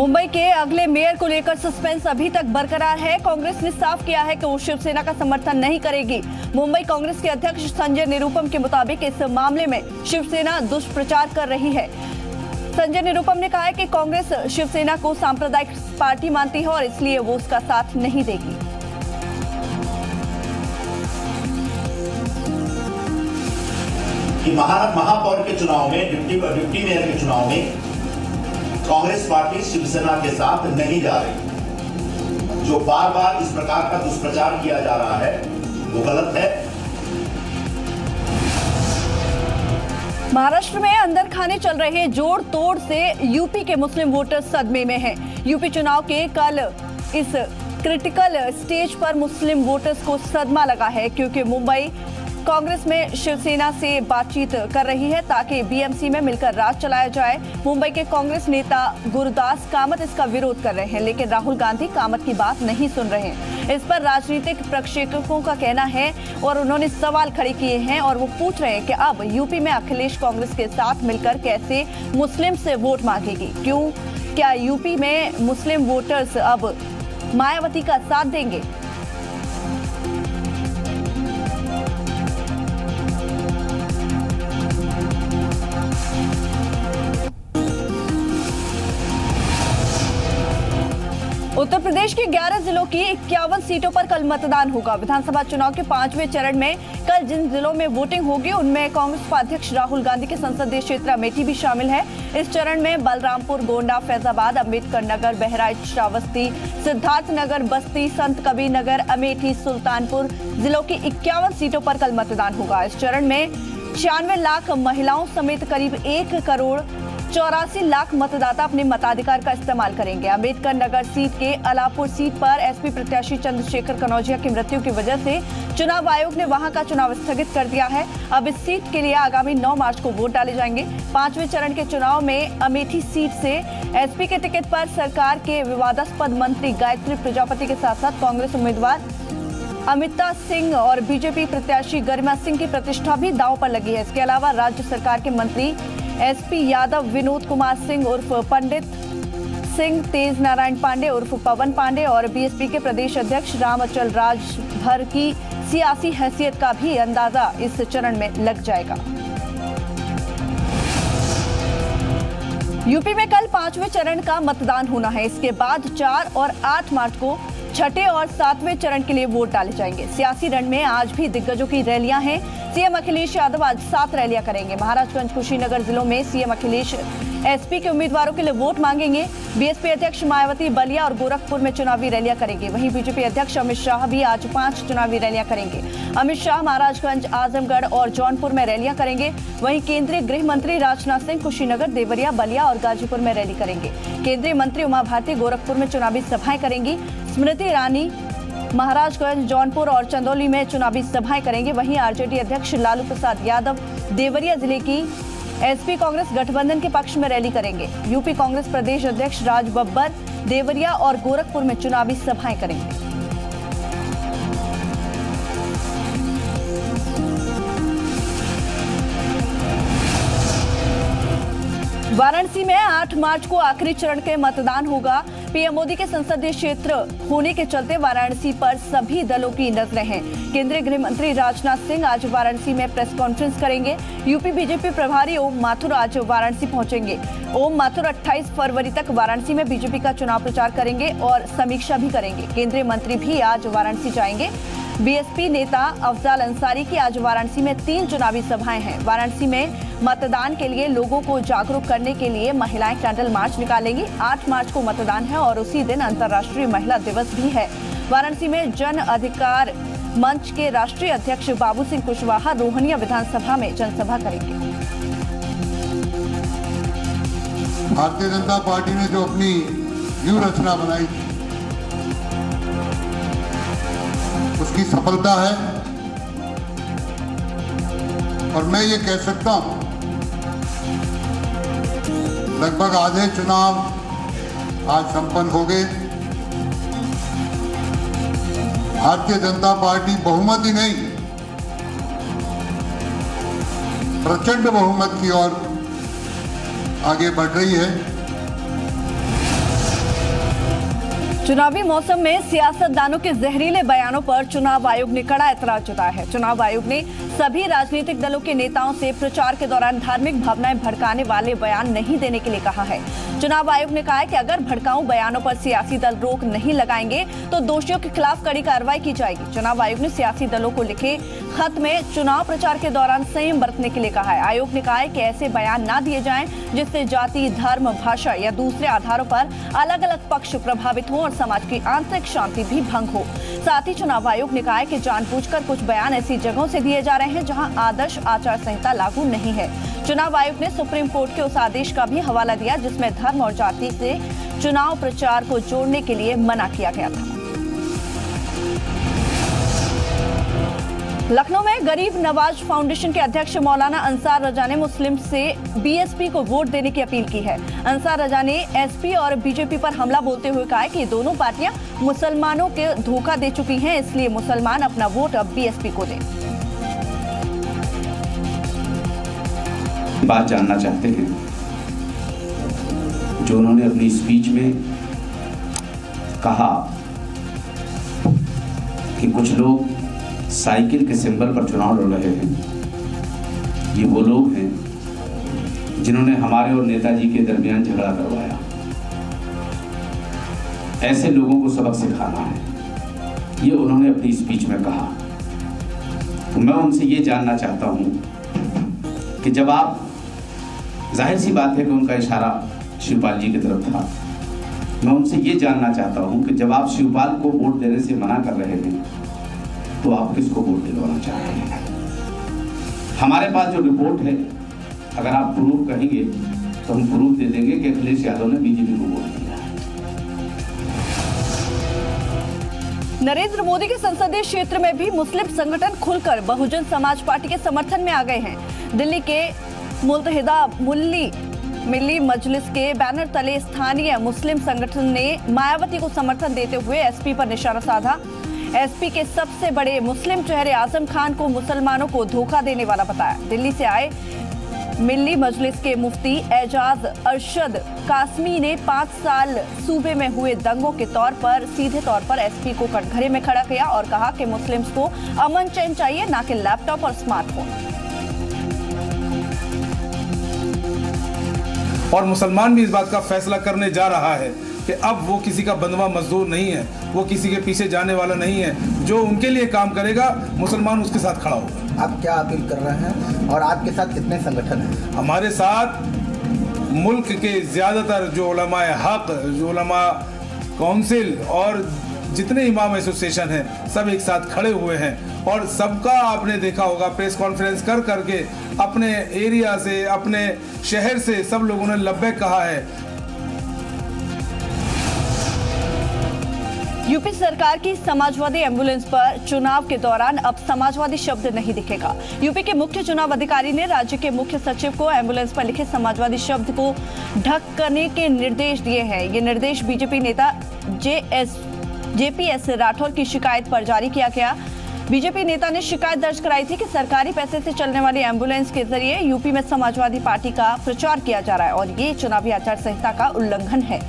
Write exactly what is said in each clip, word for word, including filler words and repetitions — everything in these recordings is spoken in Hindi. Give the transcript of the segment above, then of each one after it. मुंबई के अगले मेयर को लेकर सस्पेंस अभी तक बरकरार है। कांग्रेस ने साफ किया है कि वो शिवसेना का समर्थन नहीं करेगी। मुंबई कांग्रेस के अध्यक्ष संजय निरुपम के मुताबिक इस मामले में शिवसेना दुष्प्रचार कर रही है। संजय निरुपम ने कहा है कि कांग्रेस शिवसेना को सांप्रदायिक पार्टी मानती है और इसलिए वो उसका साथ नहीं देगी। महापौर के चुनाव में, डिप्टी मेयर के चुनाव में कांग्रेस पार्टी शिवसेना के साथ नहीं जा रही। जो बार बार इस प्रकार का दुष्प्रचार किया जा रहा है वो गलत है। महाराष्ट्र में अंदर खाने चल रहे जोड़ तोड़ से यूपी के मुस्लिम वोटर्स सदमे में हैं। यूपी चुनाव के कल इस क्रिटिकल स्टेज पर मुस्लिम वोटर्स को सदमा लगा है, क्योंकि मुंबई कांग्रेस में शिवसेना से बातचीत कर रही है ताकि बीएमसी में मिलकर राज चलाया जाए। मुंबई के कांग्रेस नेता गुरदास कामत इसका विरोध कर रहे हैं, लेकिन राहुल गांधी कामत की बात नहीं सुन रहे हैं। इस पर राजनीतिक प्रक्षेपकों का कहना है और उन्होंने सवाल खड़े किए हैं और वो पूछ रहे हैं कि अब यूपी में अखिलेश कांग्रेस के साथ मिलकर कैसे मुस्लिम से वोट मांगेगी। क्यों, क्या यूपी में मुस्लिम वोटर्स अब मायावती का साथ देंगे? उत्तर प्रदेश के ग्यारह जिलों की इक्यावन सीटों पर कल मतदान होगा। विधानसभा चुनाव के पांचवें चरण में कल जिन जिलों में वोटिंग होगी उनमें कांग्रेस उपाध्यक्ष राहुल गांधी के संसदीय क्षेत्र अमेठी भी शामिल है। इस चरण में बलरामपुर, गोंडा, फैजाबाद, अम्बेडकर नगर, बहराइच, श्रावस्ती, सिद्धार्थनगर, बस्ती, संत कबीर नगर, अमेठी, सुल्तानपुर जिलों की इक्यावन सीटों पर कल मतदान होगा। इस चरण में छियानवे लाख महिलाओं समेत करीब एक करोड़ चौरासी लाख मतदाता अपने मताधिकार का इस्तेमाल करेंगे। अम्बेडकर नगर सीट के अलापुर सीट पर एसपी प्रत्याशी चंद्रशेखर कनौजिया की मृत्यु की वजह से चुनाव आयोग ने वहां का चुनाव स्थगित कर दिया है। अब इस सीट के लिए आगामी नौ मार्च को वोट डाले जाएंगे। पांचवें चरण के चुनाव में अमेठी सीट से एसपी के टिकट पर सरकार के विवादास्पद मंत्री गायत्री प्रजापति के साथ साथ कांग्रेस उम्मीदवार अमिता सिंह और बीजेपी प्रत्याशी गरिमा सिंह की प्रतिष्ठा भी दांव पर लगी है। इसके अलावा राज्य सरकार के मंत्री एसपी यादव, विनोद कुमार सिंह उर्फ पंडित सिंह, तेज नारायण पांडे उर्फ पवन पांडे और बीएसपी के प्रदेश अध्यक्ष रामअचल राज भर की सियासी हैसियत का भी अंदाजा इस चरण में लग जाएगा। यूपी में कल पांचवें चरण का मतदान होना है। इसके बाद चार और आठ मार्च को छठे और सातवें चरण के लिए वोट डाले जाएंगे। सियासी रण में आज भी दिग्गजों की रैलियां हैं। सीएम अखिलेश यादव आज सात रैलियां करेंगे। महाराजगंज, कुशीनगर जिलों में सीएम अखिलेश एसपी के उम्मीदवारों के लिए वोट मांगेंगे। बीएसपी अध्यक्ष मायावती बलिया और गोरखपुर में चुनावी रैलियां करेंगे। वहीं बीजेपी अध्यक्ष अमित शाह भी आज पांच चुनावी रैलियां करेंगे। अमित शाह महाराजगंज, आजमगढ़ और जौनपुर में रैलियां करेंगे। वहीं केंद्रीय गृह मंत्री राजनाथ सिंह कुशीनगर, देवरिया, बलिया और गाजीपुर में रैली करेंगे। केंद्रीय मंत्री उमा भारती गोरखपुर में चुनावी सभाएं करेंगी। स्मृति ईरानी महाराजगंज, जौनपुर और चंदौली में चुनावी सभाएं करेंगे। वहीं आरजेडी अध्यक्ष लालू प्रसाद यादव देवरिया जिले की एसपी कांग्रेस गठबंधन के पक्ष में रैली करेंगे। यूपी कांग्रेस प्रदेश अध्यक्ष राज बब्बर देवरिया और गोरखपुर में चुनावी सभाएं करेंगे। वाराणसी में आठ मार्च को आखिरी चरण के मतदान होगा। पीएम मोदी के संसदीय क्षेत्र होने के चलते वाराणसी पर सभी दलों की नजरें हैं। केंद्रीय गृह मंत्री राजनाथ सिंह आज वाराणसी में प्रेस कॉन्फ्रेंस करेंगे। यूपी बीजेपी प्रभारी ओम माथुर आज वाराणसी पहुंचेंगे। ओम माथुर अट्ठाईस फरवरी तक वाराणसी में बीजेपी का चुनाव प्रचार करेंगे और समीक्षा भी करेंगे। केंद्रीय मंत्री भी आज वाराणसी जाएंगे। बीएसपी नेता अफजाल अंसारी की आज वाराणसी में तीन चुनावी सभाएं हैं। वाराणसी में मतदान के लिए लोगों को जागरूक करने के लिए महिलाएं कैंडल मार्च निकालेंगी। आठ मार्च को मतदान है और उसी दिन अंतर्राष्ट्रीय महिला दिवस भी है। वाराणसी में जन अधिकार मंच के राष्ट्रीय अध्यक्ष बाबू सिंह कुशवाहा रोहनिया विधानसभा में जनसभा करेंगे। भारतीय जनता पार्टी ने जो अपनी व्यूहरचना बनाई थी उसकी सफलता है और मैं ये कह सकता हूं लगभग आधे चुनाव आज संपन्न हो गए। भारतीय जनता पार्टी बहुमत ही नहीं प्रचंड बहुमत की ओर आगे बढ़ रही है। चुनावी मौसम में सियासतदानों के जहरीले बयानों पर चुनाव आयोग ने कड़ा ऐतराज जताया है। चुनाव आयोग ने सभी राजनीतिक दलों के नेताओं से प्रचार के दौरान धार्मिक भावनाएं भड़काने वाले बयान नहीं देने के लिए कहा है। चुनाव आयोग ने कहा है कि अगर भड़काऊ बयानों पर सियासी दल रोक नहीं लगाएंगे तो दोषियों के खिलाफ कड़ी कार्रवाई की जाएगी। चुनाव आयोग ने सियासी दलों को लिखे खत में चुनाव प्रचार के दौरान संयम बरतने के लिए कहा है। आयोग ने कहा है कि ऐसे बयान ना दिए जाएं जिससे जाति, धर्म, भाषा या दूसरे आधारों पर अलग अलग पक्ष प्रभावित हो और समाज की आंतरिक शांति भी भंग हो। साथ ही चुनाव आयोग ने कहा है कि जानबूझकर कुछ बयान ऐसी जगहों से दिए जा रहे हैं जहां आदर्श आचार संहिता लागू नहीं है। चुनाव आयोग ने सुप्रीम कोर्ट के उस आदेश का भी हवाला दिया जिसमें धर्म और जाति से चुनाव प्रचार को जोड़ने के लिए मना किया गया था। लखनऊ में गरीब नवाज फाउंडेशन के अध्यक्ष मौलाना अंसार रजा ने मुस्लिम से बीएसपी को वोट देने की अपील की है। अंसार रजा ने एसपी और बीजेपी पर हमला बोलते हुए कहा है कि दोनों पार्टियां मुसलमानों को धोखा दे चुकी हैं, इसलिए मुसलमान अपना वोट अब बीएसपी को दें। बात जानना चाहते हैं जो उन्होंने अपनी स्पीच में कहा कि कुछ लोग साइकिल के सिंबल पर चुनाव लड़ रहे हैं, ये वो लोग हैं जिन्होंने हमारे और नेताजी के दरमियान झगड़ा करवाया। ऐसे लोगों को सबक सिखाना है, ये उन्होंने अपनी स्पीच में कहा। तो मैं उनसे ये जानना चाहता हूँ कि जब आप, जाहिर सी बात है कि उनका इशारा शिवपाल जी की तरफ था, मैं उनसे ये जानना चाहता हूँ कि जब आप शिवपाल को वोट देने से मना कर रहे हैं तो आप किसको वोट दिलवाना चाहते हैं? हमारे पास जो रिपोर्ट है, अगर आप प्रूफ कहेंगे तो हम प्रूफ दे देंगे कि अखिलेश यादव ने बीजेपी को वोट दिया। नरेंद्र मोदी के संसदीय क्षेत्र में भी मुस्लिम संगठन खुलकर बहुजन समाज पार्टी के समर्थन में आ गए हैं। दिल्ली के मुल्तहिदा मुल्ली मिली मजलिस के बैनर तले स्थानीय मुस्लिम संगठन ने मायावती को समर्थन देते हुए एसपी पर निशाना साधा। एसपी के सबसे बड़े मुस्लिम चेहरे आजम खान को मुसलमानों को धोखा देने वाला बताया। दिल्ली से आए मिल्ली मजलिस के मुफ्ती एजाज अरशद कासमी ने पाँच साल सूबे में हुए दंगों के तौर पर सीधे तौर पर एसपी को कटघरे में खड़ा किया और कहा कि मुस्लिम्स को अमन चैन चाहिए, ना कि लैपटॉप और स्मार्टफोन। और मुसलमान भी इस बात का फैसला करने जा रहा है कि अब वो किसी का बंधवा मजदूर नहीं है, वो किसी के पीछे जाने वाला नहीं है। जो उनके लिए काम करेगा मुसलमान उसके साथ खड़ा होगा। आप क्या अपील कर रहे हैं और आपके साथ कितने संगठन हैं? हमारे साथ मुल्क के ज़्यादातर जो उलमा हक, जो उलमा काउंसिल और जितने इमाम एसोसिएशन हैं, सब एक साथ खड़े हुए हैं और सबका आपने देखा होगा प्रेस कॉन्फ्रेंस कर करके अपने एरिया से, अपने शहर से सब लोगों ने लब्बैक कहा है। यूपी सरकार की समाजवादी एम्बुलेंस पर चुनाव के दौरान अब समाजवादी शब्द नहीं दिखेगा। यूपी के मुख्य चुनाव अधिकारी ने राज्य के मुख्य सचिव को एम्बुलेंस पर लिखे समाजवादी शब्द को ढक करने के निर्देश दिए हैं। ये निर्देश बीजेपी नेता जेएस जेपीएस राठौर की शिकायत पर जारी किया गया। बीजेपी नेता ने शिकायत दर्ज कराई थी कि सरकारी पैसे से चलने वाली एम्बुलेंस के जरिए यूपी में समाजवादी पार्टी का प्रचार किया जा रहा है और ये चुनावी आचार संहिता का उल्लंघन है।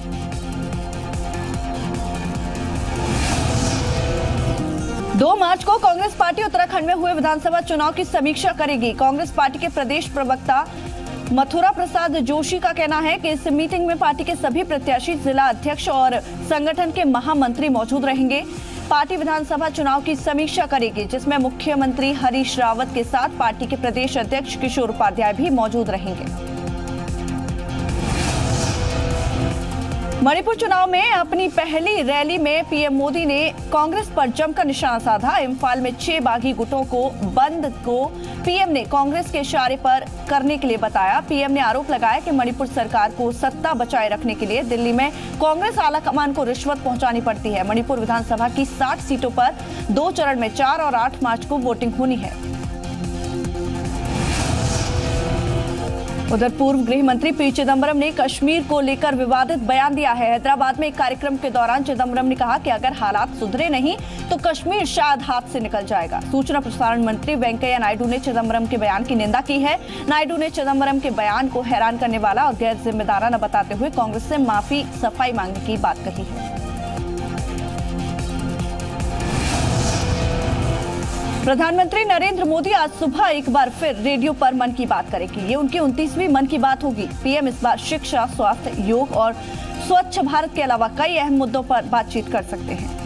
दो मार्च को कांग्रेस पार्टी उत्तराखंड में हुए विधानसभा चुनाव की समीक्षा करेगी। कांग्रेस पार्टी के प्रदेश प्रवक्ता मथुरा प्रसाद जोशी का कहना है कि इस मीटिंग में पार्टी के सभी प्रत्याशी, जिला अध्यक्ष और संगठन के महामंत्री मौजूद रहेंगे। पार्टी विधानसभा चुनाव की समीक्षा करेगी जिसमें मुख्यमंत्री हरीश रावत के साथ पार्टी के प्रदेश अध्यक्ष किशोर उपाध्याय भी मौजूद रहेंगे। मणिपुर चुनाव में अपनी पहली रैली में पीएम मोदी ने कांग्रेस पर जमकर निशाना साधा। इम्फाल में छह बागी गुटों को बंद को पीएम ने कांग्रेस के इशारे पर करने के लिए बताया। पीएम ने आरोप लगाया कि मणिपुर सरकार को सत्ता बचाए रखने के लिए दिल्ली में कांग्रेस आलाकमान को रिश्वत पहुंचानी पड़ती है। मणिपुर विधानसभा की साठ सीटों पर दो चरण में चार और आठ मार्च को वोटिंग होनी है। उधर पूर्व गृह मंत्री पी चिदम्बरम ने कश्मीर को लेकर विवादित बयान दिया है। हैदराबाद में एक कार्यक्रम के दौरान चिदम्बरम ने कहा कि अगर हालात सुधरे नहीं तो कश्मीर शायद हाथ से निकल जाएगा। सूचना प्रसारण मंत्री वेंकैया नायडू ने चिदम्बरम के बयान की निंदा की है। नायडू ने चिदम्बरम के बयान को हैरान करने वाला और गैर जिम्मेदाराना बताते हुए कांग्रेस से माफी सफाई मांगने की बात कही है। प्रधानमंत्री नरेंद्र मोदी आज सुबह एक बार फिर रेडियो पर मन की बात करेंगे। ये उनकी उनतीसवीं मन की बात होगी। पीएम इस बार शिक्षा, स्वास्थ्य, योग और स्वच्छ भारत के अलावा कई अहम मुद्दों पर बातचीत कर सकते हैं।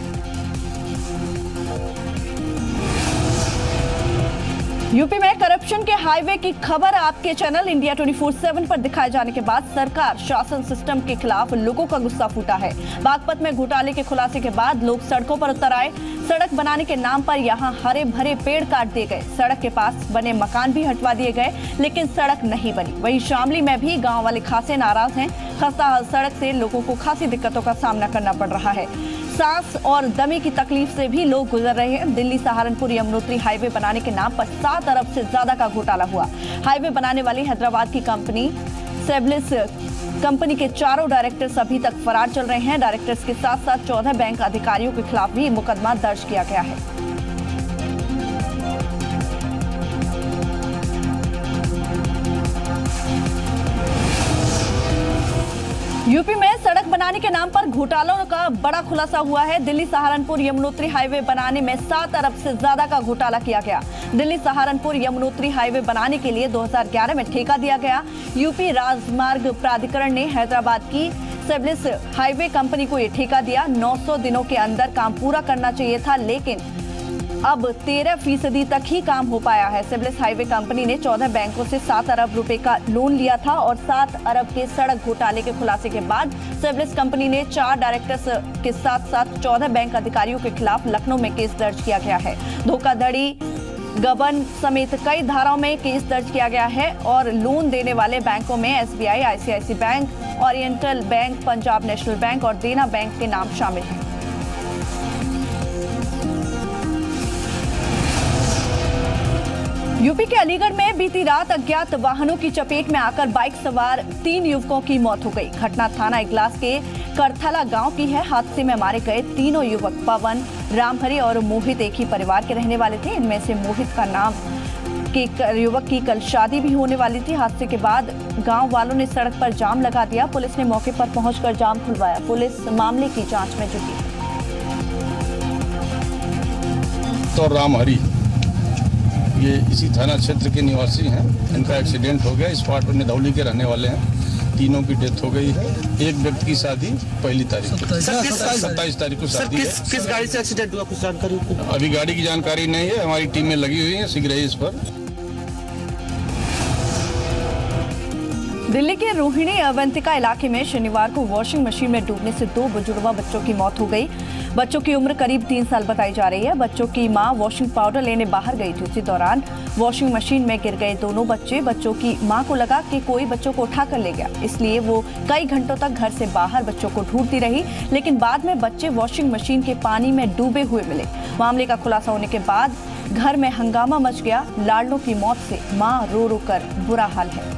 यूपी में करप्शन के हाईवे की खबर आपके channel India twenty four seven पर दिखाए जाने के बाद सरकार शासन सिस्टम के खिलाफ लोगों का गुस्सा फूटा है। बागपत में घोटाले के खुलासे के बाद लोग सड़कों पर उतर आए। सड़क बनाने के नाम पर यहां हरे भरे पेड़ काट दिए गए, सड़क के पास बने मकान भी हटवा दिए गए, लेकिन सड़क नहीं बनी। वहीं शामली में भी गाँव वाले खासे नाराज हैं। खस्ता हाल सड़क से लोगों को खासी दिक्कतों का सामना करना पड़ रहा है। सांस और दमे की तकलीफ से भी लोग गुजर रहे हैं। दिल्ली सहारनपुर यमुनोत्री हाईवे बनाने के नाम पर सात अरब से ज्यादा का घोटाला हुआ। हाईवे बनाने वाली हैदराबाद की कंपनी सेबलिस कंपनी के चारों डायरेक्टर्स अभी तक फरार चल रहे हैं। डायरेक्टर्स के साथ साथ चौदह बैंक अधिकारियों के खिलाफ भी मुकदमा दर्ज किया गया है। यूपी में सड़क बनाने के नाम पर घोटालों का बड़ा खुलासा हुआ है। दिल्ली सहारनपुर यमुनोत्री हाईवे बनाने में सात अरब से ज्यादा का घोटाला किया गया। दिल्ली सहारनपुर यमुनोत्री हाईवे बनाने के लिए दो हज़ार ग्यारह में ठेका दिया गया। यूपी राजमार्ग प्राधिकरण ने हैदराबाद की सेबलिस हाईवे कंपनी को ये ठेका दिया। नौ सौ दिनों के अंदर काम पूरा करना चाहिए था, लेकिन अब तेरह फीसदी तक ही काम हो पाया है। सेबलिस हाईवे कंपनी ने चौदह बैंकों से सात अरब रुपए का लोन लिया था और सात अरब के सड़क घोटाले के खुलासे के बाद सेबलिस कंपनी ने चार डायरेक्टर्स के साथ साथ चौदह बैंक अधिकारियों के खिलाफ लखनऊ में केस दर्ज किया गया है। धोखाधड़ी, गबन समेत कई धाराओं में केस दर्ज किया गया है और लोन देने वाले बैंकों में SBI, ICICI bank, oriental bank, Punjab national bank और देना बैंक के नाम शामिल हैं। यूपी के अलीगढ़ में बीती रात अज्ञात वाहनों की चपेट में आकर बाइक सवार तीन युवकों की मौत हो गई। घटना थाना इगलास के करथला गांव की है। हादसे में मारे गए तीनों युवक पवन, रामहरी और मोहित एक ही परिवार के रहने वाले थे। इनमें से मोहित का नाम के युवक की कल शादी भी होने वाली थी। हादसे के बाद गांव वालों ने सड़क पर जाम लगा दिया। पुलिस ने मौके पर पहुंचकर जाम खुलवाया। पुलिस मामले की जाँच में जुटी। तो रामहरी ये इसी थाना क्षेत्र के निवासी हैं। इनका एक्सीडेंट हो गया। इस स्पॉट पर निधौली के रहने वाले हैं। तीनों की डेथ हो गई है। एक व्यक्ति की शादी पहली तारीख को सत्ताईस तारीख को शादी है। किस गाड़ी से एक्सीडेंट हुआ, कुछ जानकारी? अभी गाड़ी की जानकारी नहीं है। हमारी टीम में लगी हुई है, शीघ्र ही इस पर। दिल्ली के रोहिणी अवंतिका इलाके में शनिवार को वॉशिंग मशीन में डूबने से दो बुजुर्ग बच्चों की मौत हो गई। बच्चों की उम्र करीब तीन साल बताई जा रही है। बच्चों की मां वॉशिंग पाउडर लेने बाहर गई थी। उसी दौरान वॉशिंग मशीन में गिर गए दोनों बच्चे। बच्चों की मां को लगा कि कोई बच्चों को उठा कर ले गया, इसलिए वो कई घंटों तक घर से बाहर बच्चों को ढूंढती रही, लेकिन बाद में बच्चे वॉशिंग मशीन के पानी में डूबे हुए मिले। मामले का खुलासा होने के बाद घर में हंगामा मच गया। लाडलों की मौत से माँ रो रो कर बुरा हाल है।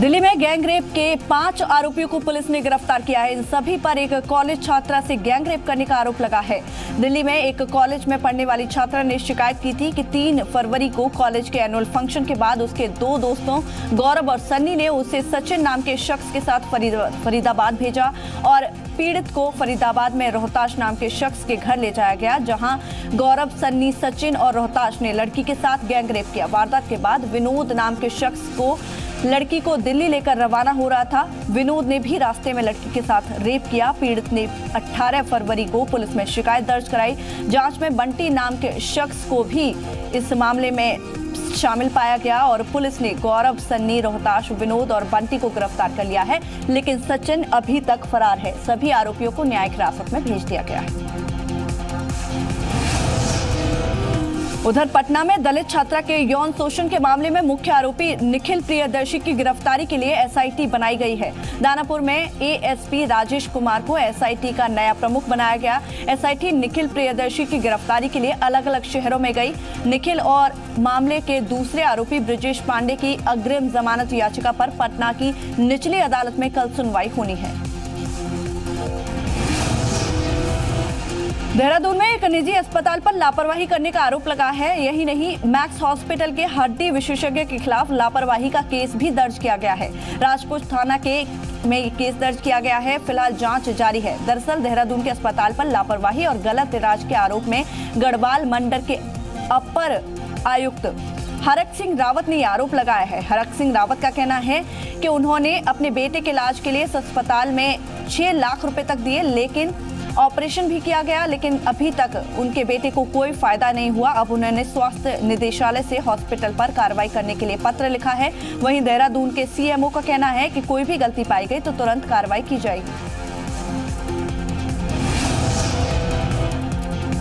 दिल्ली में गैंगरेप के पांच आरोपियों को पुलिस ने गिरफ्तार किया है। इन सभी पर एक कॉलेज छात्रा से गैंगरेप करने का आरोप लगा है। दिल्ली में एक कॉलेज में पढ़ने वाली छात्रा ने शिकायत की थी कि तीन फरवरी को कॉलेज के एनुअल फंक्शन के बाद उसके दो दोस्तों गौरव और सन्नी ने उसे सचिन नाम के शख्स के साथ फरीद, फरीदाबाद भेजा और पीड़ित को फरीदाबाद में रोहताश नाम के शख्स के घर ले जाया गया, जहां गौरव, सन्नी, सचिन और रोहताश ने लड़की के साथ गैंगरेप किया। वारदात के बाद विनोद नाम के शख्स को लड़की को दिल्ली लेकर रवाना हो रहा था। विनोद ने भी रास्ते में लड़की के साथ रेप किया। पीड़ित ने अठारह फरवरी को पुलिस में शिकायत दर्ज कराई। जांच में बंटी नाम के शख्स को भी इस मामले में शामिल पाया गया और पुलिस ने गौरव, सन्नी, रोहताश, विनोद और बंटी को गिरफ्तार कर लिया है, लेकिन सचिन अभी तक फरार है। सभी आरोपियों को न्यायिक हिरासत में भेज दिया गया है। उधर पटना में दलित छात्रा के यौन शोषण के मामले में मुख्य आरोपी निखिल प्रियदर्शी की गिरफ्तारी के लिए एसआईटी बनाई गई है। दानापुर में एएसपी राजेश कुमार को एसआईटी का नया प्रमुख बनाया गया। एसआईटी निखिल प्रियदर्शी की गिरफ्तारी के लिए अलग अलग शहरों में गई। निखिल और मामले के दूसरे आरोपी ब्रजेश पांडे की अग्रिम जमानत याचिका पर पटना की निचली अदालत में कल सुनवाई होनी है। देहरादून में एक निजी अस्पताल पर लापरवाही करने का आरोप लगा है। यही नहीं, मैक्स हॉस्पिटल के हड्डी विशेषज्ञ के खिलाफ लापरवाही का केस भी दर्ज किया गया है। राजपुर थाना के में केस दर्ज किया गया है, फिलहाल जांच जारी है। दरअसल देहरादून के अस्पताल पर लापरवाही और गलत इलाज के आरोप में गढ़वाल मंडल के अपर आयुक्त हरक सिंह रावत ने आरोप लगाया है। हरक सिंह रावत का कहना है कि उन्होंने अपने बेटे के इलाज के लिए इस अस्पताल में छह लाख रुपए तक दिए, लेकिन ऑपरेशन भी किया गया, लेकिन अभी तक उनके बेटे को कोई फायदा नहीं हुआ। अब उन्होंने स्वास्थ्य निदेशालय से हॉस्पिटल पर कार्रवाई करने के लिए पत्र लिखा है। वहीं देहरादून के सीएमओ का कहना है कि कोई भी गलती पाई गई तो तुरंत कार्रवाई की जाएगी।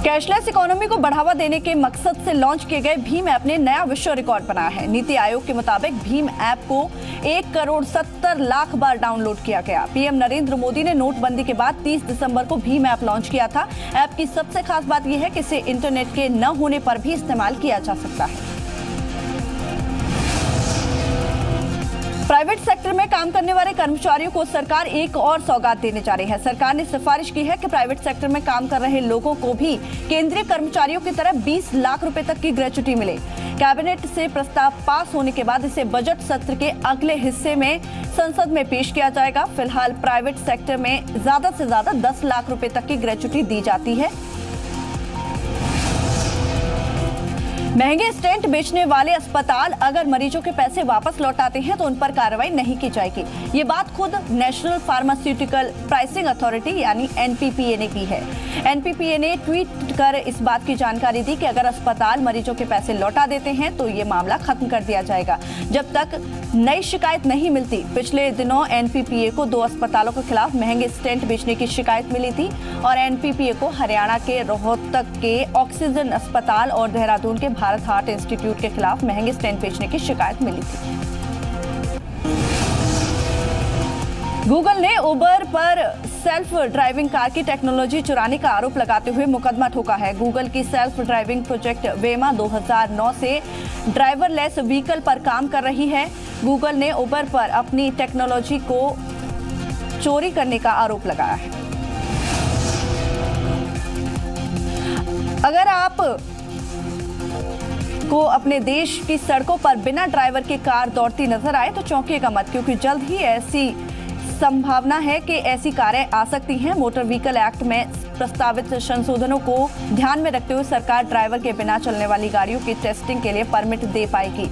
कैशलेस इकोनॉमी को बढ़ावा देने के मकसद से लॉन्च किए गए भीम ऐप ने नया विश्व रिकॉर्ड बनाया है। नीति आयोग के मुताबिक भीम ऐप को एक करोड़ सत्तर लाख बार डाउनलोड किया गया। पीएम नरेंद्र मोदी ने नोटबंदी के बाद तीस दिसंबर को भीम ऐप लॉन्च किया था। ऐप की सबसे खास बात यह है कि इसे इंटरनेट के न होने पर भी इस्तेमाल किया जा सकता है। प्राइवेट सेक्टर में काम करने वाले कर्मचारियों को सरकार एक और सौगात देने जा रही है। सरकार ने सिफारिश की है कि प्राइवेट सेक्टर में काम कर रहे लोगों को भी केंद्रीय कर्मचारियों की तरह बीस लाख रुपए तक की ग्रेच्युटी मिले। कैबिनेट से प्रस्ताव पास होने के बाद इसे बजट सत्र के अगले हिस्से में संसद में पेश किया जाएगा। फिलहाल प्राइवेट सेक्टर में ज्यादा से ज्यादा दस लाख रुपए तक की ग्रेच्युटी दी जाती है। महंगे स्टेंट बेचने वाले अस्पताल अगर मरीजों के पैसे वापस लौटाते हैं तो उन पर कार्रवाई नहीं की जाएगी। ये बात खुद नेशनल फार्मास्यूटिकल प्राइसिंग अथॉरिटी यानी एनपीपीए ने की है। एनपीपीए ने ट्वीट कर इस बात की जानकारी दी कि अगर अस्पताल मरीजों के पैसे लौटा देते हैं तो ये मामला खत्म कर दिया जाएगा जब तक नई शिकायत नहीं मिलती। पिछले दिनों एनपीपीए को दो अस्पतालों के खिलाफ महंगे स्टेंट बेचने की शिकायत मिली थी और एनपीपीए को हरियाणा के रोहतक के ऑक्सीजन अस्पताल और देहरादून के भारत हार्ट इंस्टीट्यूट के खिलाफ महंगे स्टेंट बेचने की शिकायत मिली थी। गूगल ने उबर पर सेल्फ ड्राइविंग कार की टेक्नोलॉजी चुराने का आरोप लगाते हुए मुकदमा ठोका है। गूगल की सेल्फ ड्राइविंग प्रोजेक्ट वेमा दो हज़ार नौ से ड्राइवरलेस व्हीकल पर काम कर रही है। गूगल ने उबर पर अपनी टेक्नोलॉजी को चोरी करने का आरोप लगाया है। अगर आप को अपने देश की सड़कों पर बिना ड्राइवर के कार दौड़ती नजर आए तो चौंकिएगा मत, क्योंकि जल्द ही ऐसी संभावना है कि ऐसी कारें आ सकती हैं। मोटर व्हीकल एक्ट में प्रस्तावित संशोधनों को ध्यान में रखते हुए सरकार ड्राइवर के बिना चलने वाली गाड़ियों की टेस्टिंग के लिए परमिट दे पाएगी।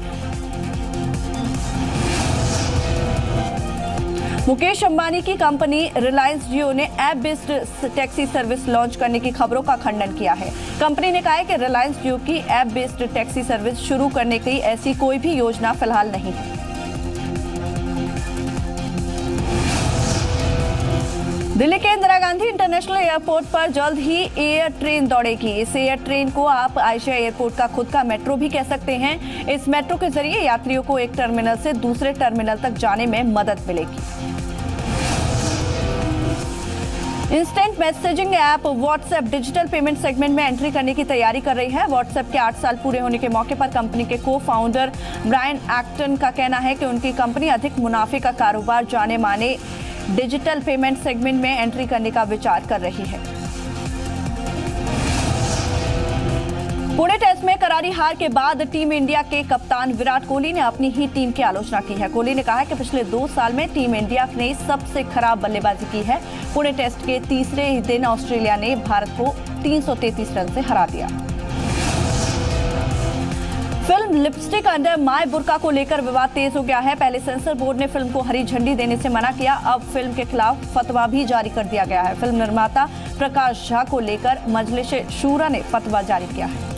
मुकेश अंबानी की कंपनी रिलायंस जियो ने app based taxi service launch करने की खबरों का खंडन किया है। कंपनी ने कहा है कि रिलायंस जियो की ऐप बेस्ड टैक्सी सर्विस शुरू करने की ऐसी कोई भी योजना फिलहाल नहीं है। दिल्ली के इंदिरा गांधी इंटरनेशनल एयरपोर्ट पर जल्द ही एयर ट्रेन दौड़ेगी। इस एयर ट्रेन को आप आयशा एयरपोर्ट का खुद का मेट्रो भी कह सकते हैं। इस मेट्रो के जरिए यात्रियों को एक टर्मिनल से दूसरे टर्मिनल तक जाने में मदद मिलेगी। Instant messaging app WhatsApp digital payment segment में एंट्री करने की तैयारी कर रही है। व्हाट्सएप के आठ साल पूरे होने के मौके पर कंपनी के को फाउंडर ब्रायन एक्टन का कहना है कि उनकी कंपनी अधिक मुनाफे का कारोबार जाने माने डिजिटल पेमेंट सेगमेंट में एंट्री करने का विचार कर रही है। पुणे टेस्ट में करारी हार के बाद टीम इंडिया के कप्तान विराट कोहली ने अपनी ही टीम की आलोचना की है। कोहली ने कहा है कि पिछले दो साल में टीम इंडिया ने सबसे खराब बल्लेबाजी की है। पुणे टेस्ट के तीसरे ही दिन ऑस्ट्रेलिया ने भारत को तीन सौ तैंतीस रन से हरा दिया। फिल्म लिपस्टिक अंडर माय बुर्का को लेकर विवाद तेज हो गया है। पहले सेंसर बोर्ड ने फिल्म को हरी झंडी देने से मना किया, अब फिल्म के खिलाफ फतवा भी जारी कर दिया गया है। फिल्म निर्माता प्रकाश झा को लेकर मजलिस-ए-शूरा ने फतवा जारी किया है।